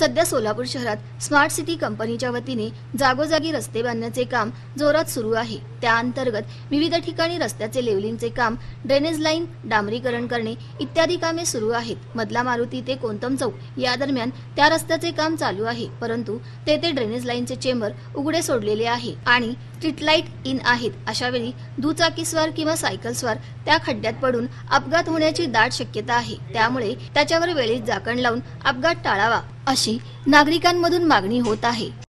सध्या सोलापूर शहरात smart city कंपनीच्या वतीने जागोजागी रस्ते बांधण्याचे काम जोरात सुरू आहे। त्या अंतर्गत विविध ठिकाणी रस्त्याचे लेव्हलिंगचे काम, ड्रेनेज लाईन डांबरीकरण करणे इत्यादी कामे सुरू आहेत। मधला मारुती ते कोंतम चौक या दरम्यान त्या रस्त्याचे काम चालू आहे, परंतु तेथे ड्रेनेज लाईनचे चेंबर उघडे सोडलेले आहे आणि स्ट्रीट लाईट इन आहेत। अशा वेळी दुचाकीस्वार किंवा सायकलस्वार त्या खड्ड्यात पडून अपघात होण्याची दाट शक्यता आहे। त्यामुळे त्याच्यावर वेळीच झाकण लावून अपघात टाळावा अशी नागरिकांमधून मागणी होत आहे।